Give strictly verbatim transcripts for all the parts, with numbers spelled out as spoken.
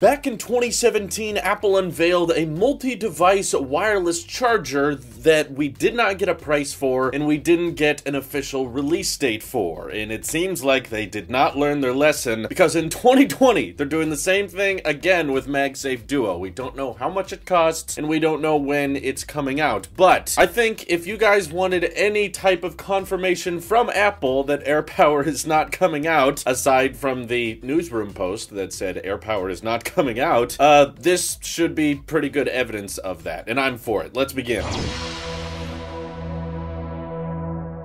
Back in twenty seventeen, Apple unveiled a multi-device wireless charger that we did not get a price for and we didn't get an official release date for, and it seems like they did not learn their lesson, because in twenty twenty, they're doing the same thing again with MagSafe Duo. We don't know how much it costs and we don't know when it's coming out, but I think if you guys wanted any type of confirmation from Apple that AirPower is not coming out, aside from the newsroom post that said AirPower is not coming out, uh, this should be pretty good evidence of that, and I'm for it. Let's begin.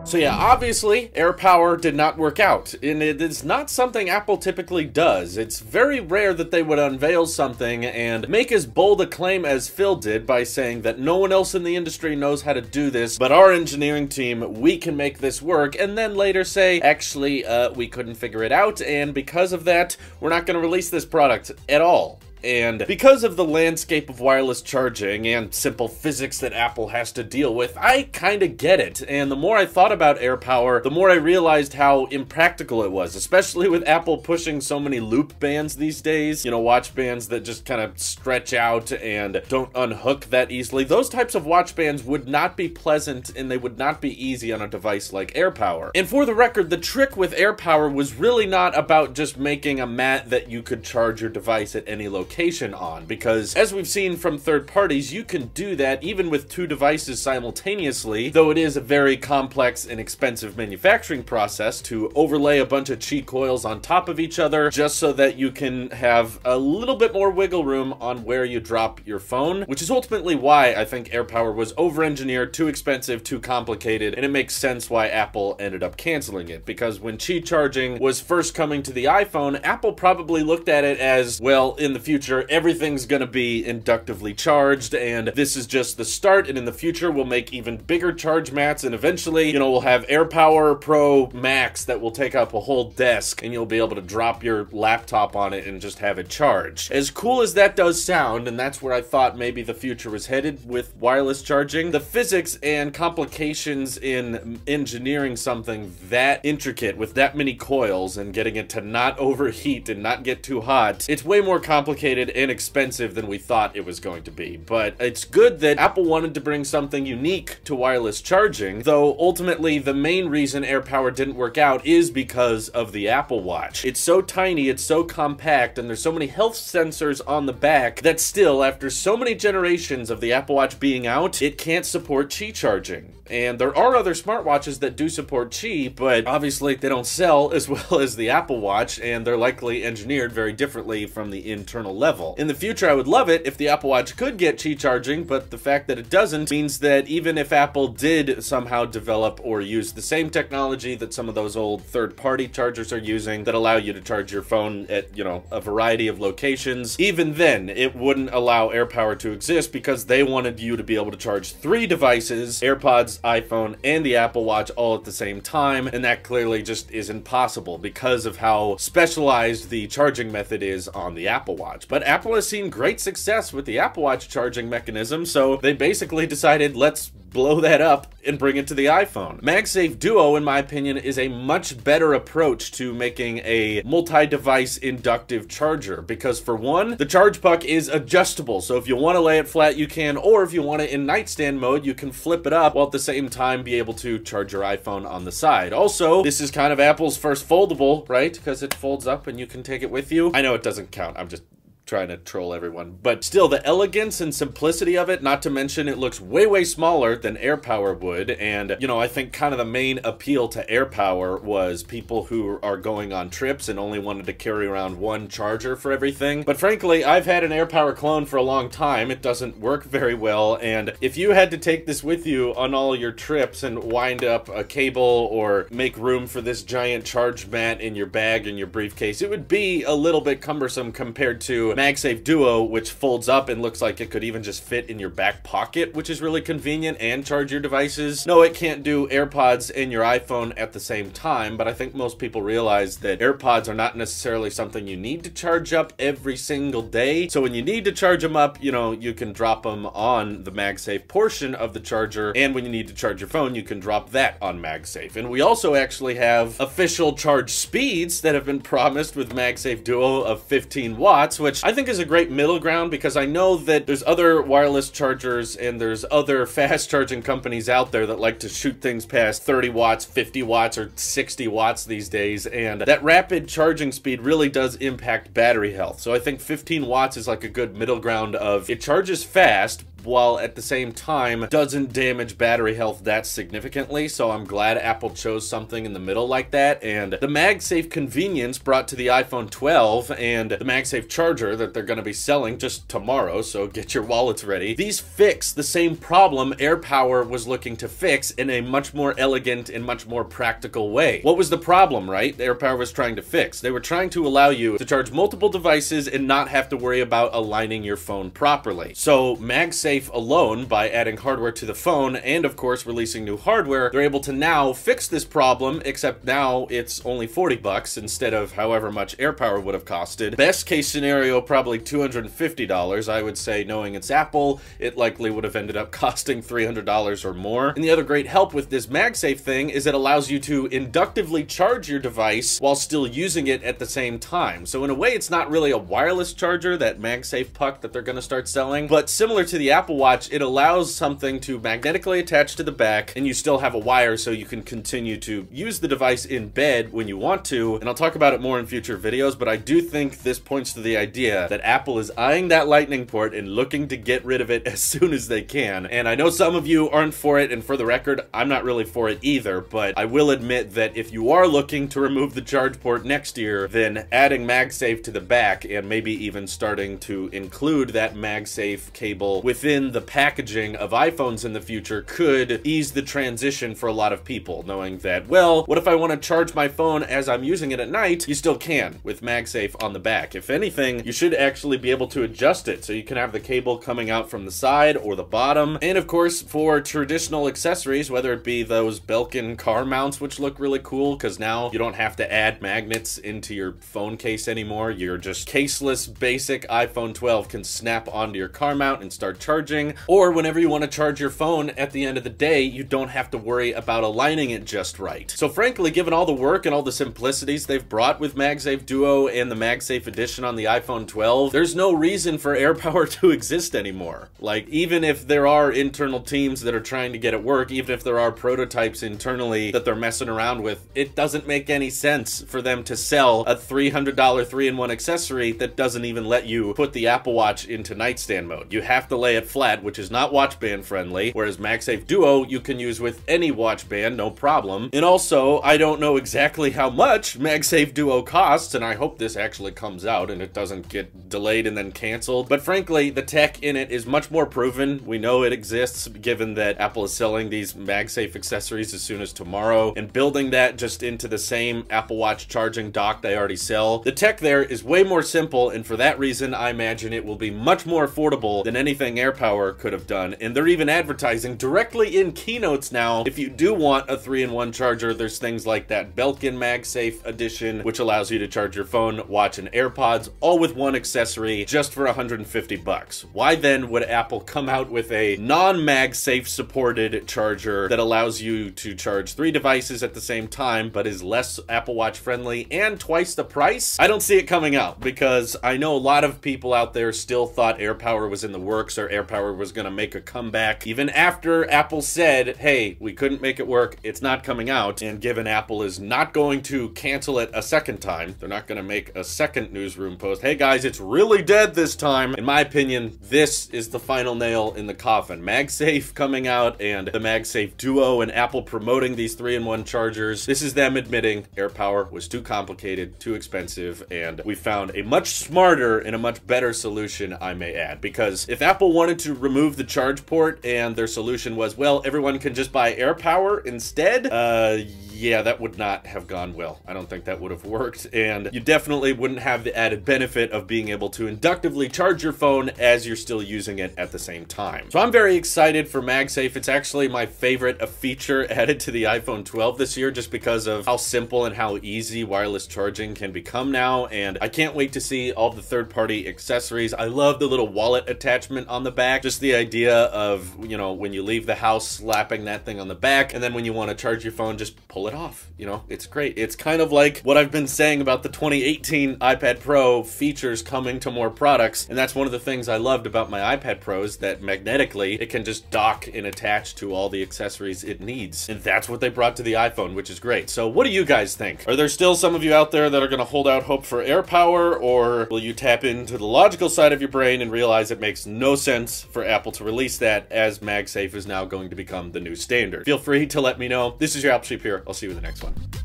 So yeah, obviously, AirPower did not work out, and it is not something Apple typically does. It's very rare that they would unveil something and make as bold a claim as Phil did by saying that no one else in the industry knows how to do this, but our engineering team, we can make this work, and then later say, actually, uh, we couldn't figure it out, and because of that, we're not going to release this product at all. And because of the landscape of wireless charging and simple physics that Apple has to deal with, I kinda get it. And the more I thought about AirPower, the more I realized how impractical it was, especially with Apple pushing so many loop bands these days. You know, watch bands that just kind of stretch out and don't unhook that easily. Those types of watch bands would not be pleasant and they would not be easy on a device like AirPower. And for the record, the trick with AirPower was really not about just making a mat that you could charge your device at any location on, because as we've seen from third parties, you can do that even with two devices simultaneously, though it is a very complex and expensive manufacturing process to overlay a bunch of Qi coils on top of each other just so that you can have a little bit more wiggle room on where you drop your phone, which is ultimately why I think AirPower was over-engineered, too expensive, too complicated, and it makes sense why Apple ended up canceling it, because when Qi charging was first coming to the iPhone, Apple probably looked at it as, well, in the future everything's gonna be inductively charged, and this is just the start, and in the future we'll make even bigger charge mats, and eventually, you know, we'll have AirPower Pro Max that will take up a whole desk, and you'll be able to drop your laptop on it and just have it charge. As cool as that does sound, and that's where I thought maybe the future was headed with wireless charging, the physics and complications in engineering something that intricate with that many coils and getting it to not overheat and not get too hot, it's way more complicated and expensive than we thought it was going to be. But it's good that Apple wanted to bring something unique to wireless charging, though ultimately the main reason AirPower didn't work out is because of the Apple Watch. It's so tiny, it's so compact, and there's so many health sensors on the back that still, after so many generations of the Apple Watch being out, it can't support Qi charging. And there are other smartwatches that do support Qi, but obviously they don't sell as well as the Apple Watch, and they're likely engineered very differently from the internal level. In the future, I would love it if the Apple Watch could get Qi charging, but the fact that it doesn't means that even if Apple did somehow develop or use the same technology that some of those old third-party chargers are using that allow you to charge your phone at, you know, a variety of locations, even then, it wouldn't allow AirPower to exist because they wanted you to be able to charge three devices, AirPods, iPhone, and the Apple Watch all at the same time, and that clearly just isn't possible because of how specialized the charging method is on the Apple Watch. But Apple has seen great success with the Apple Watch charging mechanism, so they basically decided, let's blow that up and bring it to the iPhone. MagSafe Duo, in my opinion, is a much better approach to making a multi-device inductive charger, because for one, the charge puck is adjustable, so if you want to lay it flat, you can, or if you want it in nightstand mode, you can flip it up while at the same time be able to charge your iPhone on the side. Also, this is kind of Apple's first foldable, right? Because it folds up and you can take it with you. I know it doesn't count, I'm just trying to troll everyone, but still, the elegance and simplicity of it, not to mention it looks way way smaller than AirPower would. And you know, I think kind of the main appeal to AirPower was people who are going on trips and only wanted to carry around one charger for everything. But frankly, I've had an AirPower clone for a long time, it doesn't work very well, and if you had to take this with you on all your trips and wind up a cable or make room for this giant charge mat in your bag and your briefcase, it would be a little bit cumbersome compared to MagSafe Duo, which folds up and looks like it could even just fit in your back pocket, which is really convenient, and charge your devices. No, it can't do AirPods and your iPhone at the same time, but I think most people realize that AirPods are not necessarily something you need to charge up every single day. So when you need to charge them up, you know, you can drop them on the MagSafe portion of the charger, and when you need to charge your phone, you can drop that on MagSafe. And we also actually have official charge speeds that have been promised with MagSafe Duo of fifteen watts, which I think is a great middle ground, because I know that there's other wireless chargers and there's other fast charging companies out there that like to shoot things past thirty watts, fifty watts, or sixty watts these days, and that rapid charging speed really does impact battery health. So I think fifteen watts is like a good middle ground of it charges fast, while at the same time doesn't damage battery health that significantly. So I'm glad Apple chose something in the middle like that. And the MagSafe convenience brought to the iPhone twelve and the MagSafe charger that they're going to be selling just tomorrow, so get your wallets ready. These fix the same problem AirPower was looking to fix in a much more elegant and much more practical way. What was the problem, right? AirPower was trying to fix. They were trying to allow you to charge multiple devices and not have to worry about aligning your phone properly. So MagSafe alone, by adding hardware to the phone and of course releasing new hardware, they're able to now fix this problem, except now it's only forty bucks instead of however much AirPower would have costed. Best case scenario, probably two hundred fifty dollars. I would say, knowing it's Apple, it likely would have ended up costing three hundred dollars or more. And the other great help with this MagSafe thing is it allows you to inductively charge your device while still using it at the same time. So in a way, it's not really a wireless charger, that MagSafe puck that they're going to start selling, but similar to the Apple Apple Watch, it allows something to magnetically attach to the back, and you still have a wire so you can continue to use the device in bed when you want to. And I'll talk about it more in future videos, but I do think this points to the idea that Apple is eyeing that lightning port and looking to get rid of it as soon as they can. And I know some of you aren't for it, and for the record, I'm not really for it either, but I will admit that if you are looking to remove the charge port next year, then adding MagSafe to the back, and maybe even starting to include that MagSafe cable within the packaging of iPhones in the future, could ease the transition for a lot of people, knowing that, well, what if I want to charge my phone as I'm using it at night? You still can with MagSafe on the back. If anything, you should actually be able to adjust it so you can have the cable coming out from the side or the bottom. And of course, for traditional accessories, whether it be those Belkin car mounts, which look really cool because now you don't have to add magnets into your phone case anymore. Your just caseless basic iPhone twelve can snap onto your car mount and start charging. Or whenever you want to charge your phone at the end of the day, you don't have to worry about aligning it just right. So frankly, given all the work and all the simplicities they've brought with MagSafe Duo and the MagSafe Edition on the iPhone twelve, there's no reason for AirPower to exist anymore. Like, even if there are internal teams that are trying to get it work, even if there are prototypes internally that they're messing around with, it doesn't make any sense for them to sell a three hundred dollar three in one accessory that doesn't even let you put the Apple Watch into nightstand mode. You have to lay it flat, which is not watch band friendly, whereas MagSafe Duo you can use with any watch band, no problem. And also, I don't know exactly how much MagSafe Duo costs, and I hope this actually comes out and it doesn't get delayed and then canceled, but frankly, the tech in it is much more proven. We know it exists, given that Apple is selling these MagSafe accessories as soon as tomorrow, and building that just into the same Apple Watch charging dock they already sell. The tech there is way more simple, and for that reason, I imagine it will be much more affordable than anything AirPower could have done. And they're even advertising directly in keynotes now. If you do want a three in one charger, there's things like that Belkin MagSafe Edition, which allows you to charge your phone, watch, and AirPods, all with one accessory, just for one hundred fifty bucks. Why then would Apple come out with a non-MagSafe supported charger that allows you to charge three devices at the same time, but is less Apple Watch friendly and twice the price? I don't see it coming out, because I know a lot of people out there still thought AirPower was in the works, or AirPower Power was going to make a comeback, even after Apple said, hey, we couldn't make it work, it's not coming out. And given Apple is not going to cancel it a second time, they're not going to make a second newsroom post, hey guys, it's really dead this time. In my opinion, this is the final nail in the coffin. MagSafe coming out, and the MagSafe Duo, and Apple promoting these three in one chargers. This is them admitting AirPower was too complicated, too expensive, and we found a much smarter and a much better solution, I may add. Because if Apple wanted to remove the charge port and their solution was, well, everyone can just buy AirPower instead, uh yeah, that would not have gone well. I don't think that would have worked, and you definitely wouldn't have the added benefit of being able to inductively charge your phone as you're still using it at the same time. So I'm very excited for MagSafe. It's actually my favorite a feature added to the iPhone twelve this year, just because of how simple and how easy wireless charging can become now, and I can't wait to see all the third-party accessories. I love the little wallet attachment on the back. back. Just the idea of, you know, when you leave the house, slapping that thing on the back, and then when you want to charge your phone, just pull it off. You know, it's great. It's kind of like what I've been saying about the twenty eighteen iPad Pro features coming to more products, and that's one of the things I loved about my iPad Pro, is that magnetically it can just dock and attach to all the accessories it needs, and that's what they brought to the iPhone, which is great. So what do you guys think? Are there still some of you out there that are going to hold out hope for AirPower, or will you tap into the logical side of your brain and realize it makes no sense for Apple to release that, as MagSafe is now going to become the new standard? Feel free to let me know. This is your Apple Sheep here. I'll see you in the next one.